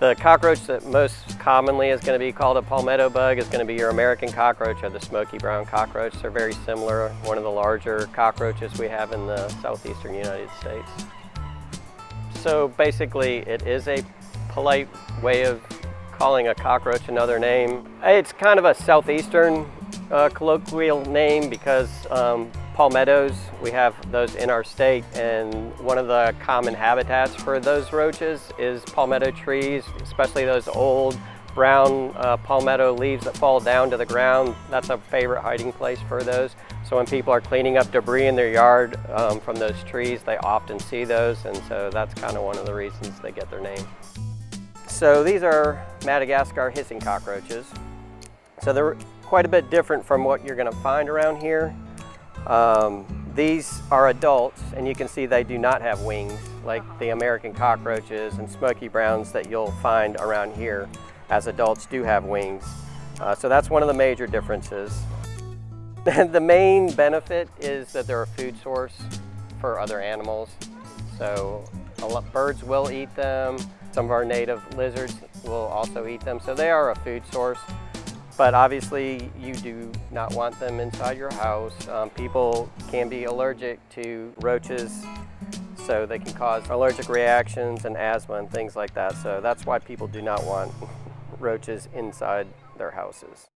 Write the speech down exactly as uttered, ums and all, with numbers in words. The cockroach that most commonly is going to be called a palmetto bug is going to be your American cockroach or the Smokey Brown cockroach. They're very similar, one of the larger cockroaches we have in the southeastern United States. So basically it is a polite way of calling a cockroach another name. It's kind of a southeastern uh, colloquial name because um, palmettos, we have those in our state, and one of the common habitats for those roaches is palmetto trees, especially those old brown uh, palmetto leaves that fall down to the ground. That's a favorite hiding place for those. So when people are cleaning up debris in their yard um, from those trees, they often see those, and so that's kind of one of the reasons they get their name. So these are Madagascar hissing cockroaches. So they're quite a bit different from what you're going to find around here. Um, these are adults, and you can see they do not have wings like the American cockroaches and Smoky Browns that you'll find around here, as adults do have wings. Uh, so that's one of the major differences. The main benefit is that they're a food source for other animals. So a lot, birds will eat them. Some of our native lizards will also eat them. So they are a food source. But obviously you do not want them inside your house. Um, people can be allergic to roaches, so they can cause allergic reactions and asthma and things like that. So that's why people do not want roaches inside their houses.